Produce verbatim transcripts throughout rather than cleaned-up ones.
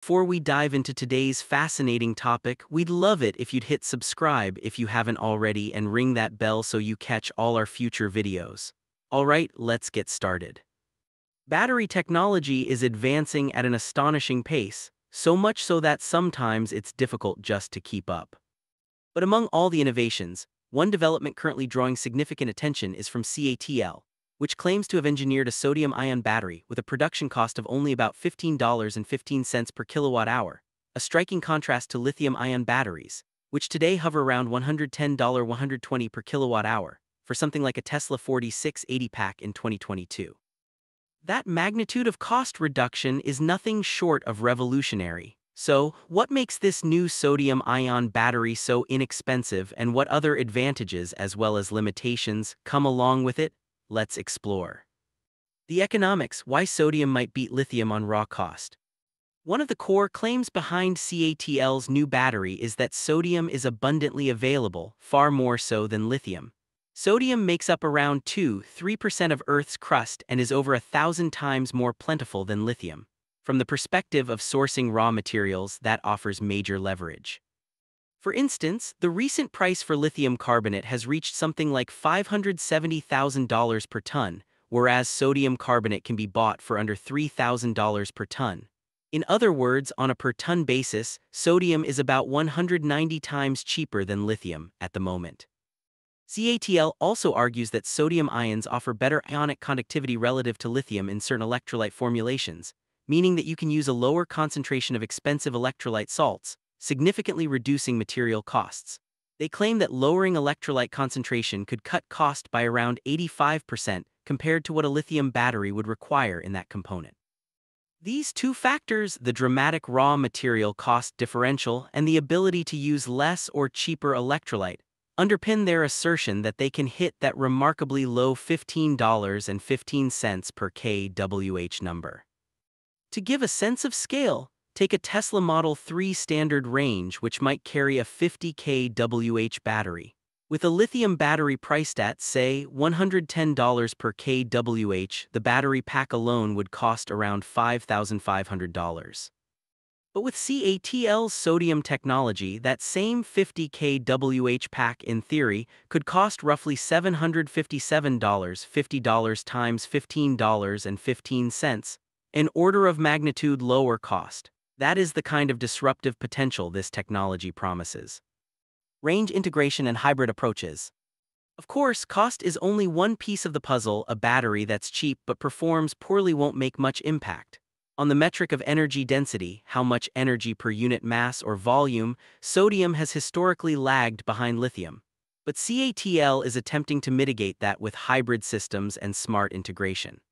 Before we dive into today's fascinating topic, we'd love it if you'd hit subscribe if you haven't already and ring that bell so you catch all our future videos. Alright, let's get started. Battery technology is advancing at an astonishing pace, so much so that sometimes it's difficult just to keep up. But among all the innovations, one development currently drawing significant attention is from C A T L, which claims to have engineered a sodium-ion battery with a production cost of only about fifteen dollars and fifteen cents per kilowatt-hour, a striking contrast to lithium-ion batteries, which today hover around one hundred ten to one hundred twenty dollars per kilowatt-hour, for something like a Tesla forty-six eighty pack in twenty twenty-two. That magnitude of cost reduction is nothing short of revolutionary. So, what makes this new sodium-ion battery so inexpensive, and what other advantages as well as limitations come along with it? Let's explore. The economics: why sodium might beat lithium on raw cost. One of the core claims behind C A T L's new battery is that sodium is abundantly available, far more so than lithium. Sodium makes up around two to three percent of Earth's crust and is over a thousand times more plentiful than lithium. From the perspective of sourcing raw materials, that offers major leverage. For instance, the recent price for lithium carbonate has reached something like five hundred seventy thousand dollars per ton, whereas sodium carbonate can be bought for under three thousand dollars per ton. In other words, on a per-ton basis, sodium is about one hundred ninety times cheaper than lithium at the moment. C A T L also argues that sodium ions offer better ionic conductivity relative to lithium in certain electrolyte formulations, meaning that you can use a lower concentration of expensive electrolyte salts, significantly reducing material costs. They claim that lowering electrolyte concentration could cut cost by around eighty-five percent compared to what a lithium battery would require in that component. These two factors, the dramatic raw material cost differential and the ability to use less or cheaper electrolyte, underpin their assertion that they can hit that remarkably low fifteen dollars and fifteen cents per kWh number. To give a sense of scale, take a Tesla Model three standard range, which might carry a fifty kilowatt hour battery. With a lithium battery priced at, say, one hundred ten dollars per kWh, the battery pack alone would cost around five thousand five hundred dollars. But with C A T L's sodium technology, that same fifty kilowatt hour pack, in theory, could cost roughly seven hundred fifty-seven dollars, fifty dollars times fifteen dollars and fifteen cents, an order of magnitude lower cost. That is the kind of disruptive potential this technology promises. Range integration and hybrid approaches. Of course, cost is only one piece of the puzzle. A battery that's cheap but performs poorly won't make much impact. On the metric of energy density, how much energy per unit mass or volume, sodium has historically lagged behind lithium. But C A T L is attempting to mitigate that with hybrid systems and smart integration.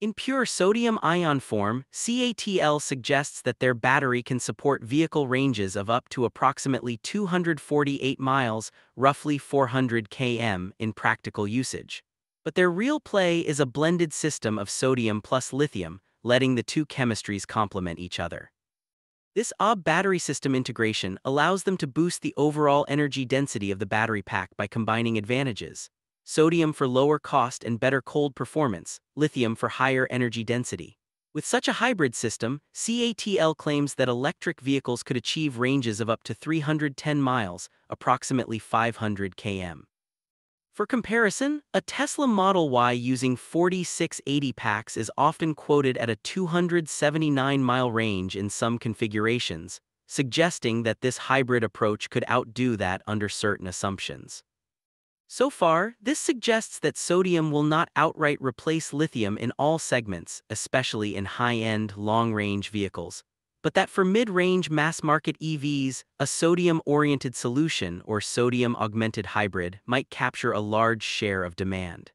In pure sodium-ion form, C A T L suggests that their battery can support vehicle ranges of up to approximately two hundred forty-eight miles, roughly four hundred kilometers in practical usage. But their real play is a blended system of sodium plus lithium, letting the two chemistries complement each other. This A B battery system integration allows them to boost the overall energy density of the battery pack by combining advantages: sodium for lower cost and better cold performance, lithium for higher energy density. With such a hybrid system, C A T L claims that electric vehicles could achieve ranges of up to three hundred ten miles, approximately five hundred kilometers. For comparison, a Tesla Model Y using forty-six eighty packs is often quoted at a two hundred seventy-nine mile range in some configurations, suggesting that this hybrid approach could outdo that under certain assumptions. So far, this suggests that sodium will not outright replace lithium in all segments, especially in high-end, long-range vehicles, but that for mid-range mass-market E Vs, a sodium-oriented solution, or sodium-augmented hybrid, might capture a large share of demand.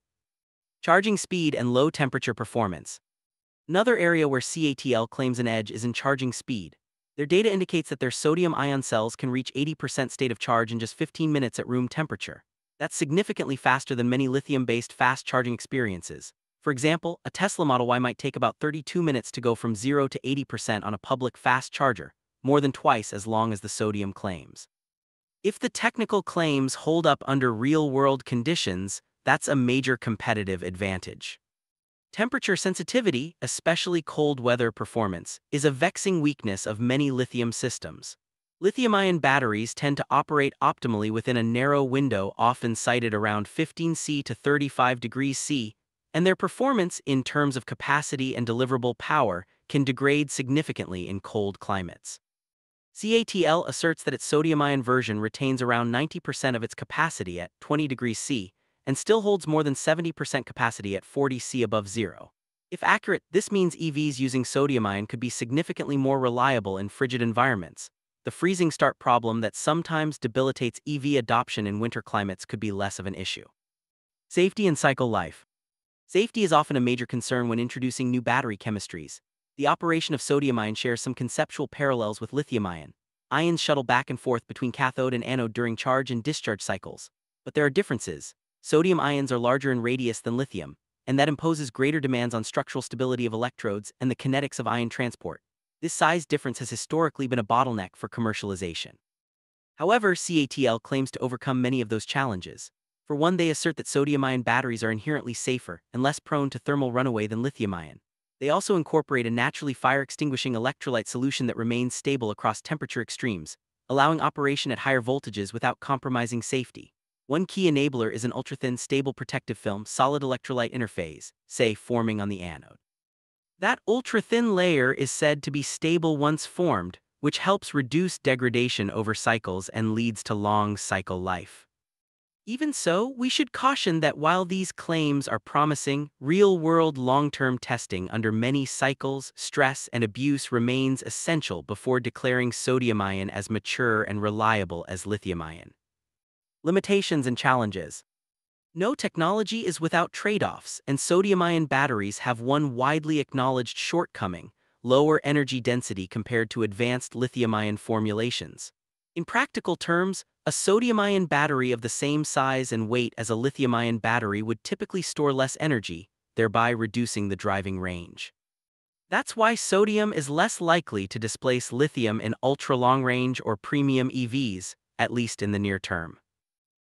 Charging speed and low-temperature performance. Another area where C A T L claims an edge is in charging speed. Their data indicates that their sodium-ion cells can reach eighty percent state of charge in just fifteen minutes at room temperature. That's significantly faster than many lithium-based fast charging experiences. For example, a Tesla Model Y might take about thirty-two minutes to go from zero to eighty percent on a public fast charger, more than twice as long as the sodium claims. If the technical claims hold up under real-world conditions, that's a major competitive advantage. Temperature sensitivity, especially cold weather performance, is a vexing weakness of many lithium systems. Lithium-ion batteries tend to operate optimally within a narrow window often cited around fifteen C to thirty-five degrees C, and their performance in terms of capacity and deliverable power can degrade significantly in cold climates. C A T L asserts that its sodium-ion version retains around ninety percent of its capacity at twenty degrees C and still holds more than seventy percent capacity at forty C above zero. If accurate, this means E Vs using sodium-ion could be significantly more reliable in frigid environments. The freezing start problem that sometimes debilitates E V adoption in winter climates could be less of an issue. Safety and cycle life. Safety is often a major concern when introducing new battery chemistries. The operation of sodium-ion shares some conceptual parallels with lithium-ion. Ions shuttle back and forth between cathode and anode during charge and discharge cycles, but there are differences. Sodium ions are larger in radius than lithium, and that imposes greater demands on structural stability of electrodes and the kinetics of ion transport. This size difference has historically been a bottleneck for commercialization. However, C A T L claims to overcome many of those challenges. For one, they assert that sodium-ion batteries are inherently safer and less prone to thermal runaway than lithium-ion. They also incorporate a naturally fire-extinguishing electrolyte solution that remains stable across temperature extremes, allowing operation at higher voltages without compromising safety. One key enabler is an ultra-thin stable protective film solid electrolyte interphase, say forming on the anode. That ultra-thin layer is said to be stable once formed, which helps reduce degradation over cycles and leads to long cycle life. Even so, we should caution that while these claims are promising, real-world long-term testing under many cycles, stress, and abuse remains essential before declaring sodium-ion as mature and reliable as lithium-ion. Limitations and challenges. No technology is without trade-offs, and sodium-ion batteries have one widely acknowledged shortcoming: lower energy density compared to advanced lithium-ion formulations. In practical terms, a sodium-ion battery of the same size and weight as a lithium-ion battery would typically store less energy, thereby reducing the driving range. That's why sodium is less likely to displace lithium in ultra-long-range or premium E Vs, at least in the near term.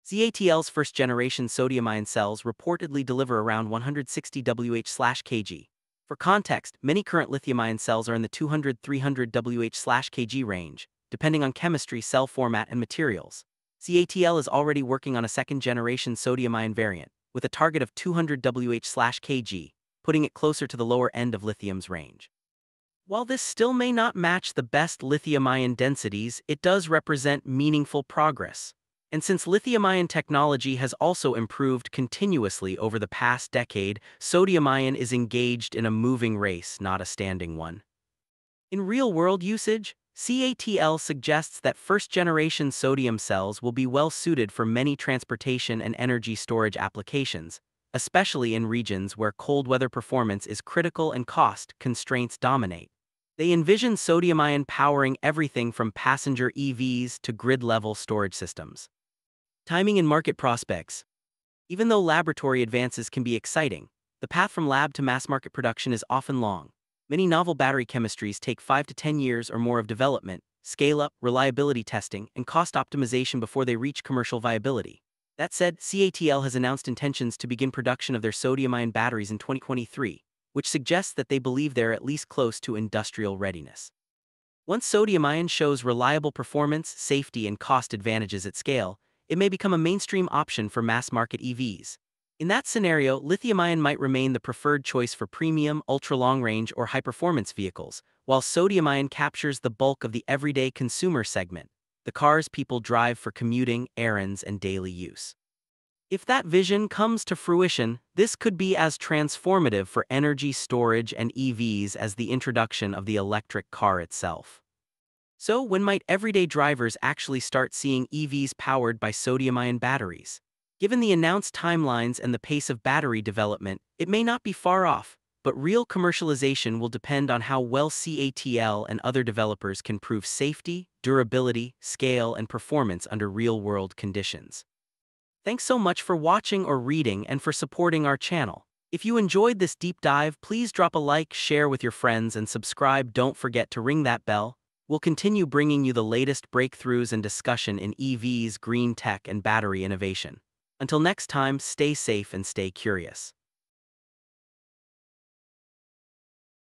C A T L's first-generation sodium-ion cells reportedly deliver around one hundred sixty watt-hours per kilogram. For context, many current lithium-ion cells are in the two hundred to three hundred watt-hours per kilogram range, depending on chemistry, cell format, and materials. C A T L is already working on a second-generation sodium-ion variant, with a target of two hundred watt-hours per kilogram, putting it closer to the lower end of lithium's range. While this still may not match the best lithium-ion densities, it does represent meaningful progress. And since lithium-ion technology has also improved continuously over the past decade, sodium-ion is engaged in a moving race, not a standing one. In real-world usage, C A T L suggests that first-generation sodium cells will be well-suited for many transportation and energy storage applications, especially in regions where cold weather performance is critical and cost constraints dominate. They envision sodium-ion powering everything from passenger E Vs to grid-level storage systems. Timing and market prospects. Even though laboratory advances can be exciting, the path from lab to mass-market production is often long. Many novel battery chemistries take five to ten years or more of development, scale-up, reliability testing, and cost optimization before they reach commercial viability. That said, C A T L has announced intentions to begin production of their sodium-ion batteries in twenty twenty-three, which suggests that they believe they're at least close to industrial readiness. Once sodium-ion shows reliable performance, safety, and cost advantages at scale, it may become a mainstream option for mass-market E Vs. In that scenario, lithium-ion might remain the preferred choice for premium, ultra-long-range, or high-performance vehicles, while sodium-ion captures the bulk of the everyday consumer segment, the cars people drive for commuting, errands, and daily use. If that vision comes to fruition, this could be as transformative for energy storage and E Vs as the introduction of the electric car itself. So, when might everyday drivers actually start seeing E Vs powered by sodium-ion batteries? Given the announced timelines and the pace of battery development, it may not be far off, but real commercialization will depend on how well C A T L and other developers can prove safety, durability, scale, and performance under real-world conditions. Thanks so much for watching or reading and for supporting our channel. If you enjoyed this deep dive, please drop a like, share with your friends, and subscribe. Don't forget to ring that bell. We'll continue bringing you the latest breakthroughs and discussion in E Vs, green tech, and battery innovation. Until next time, stay safe and stay curious.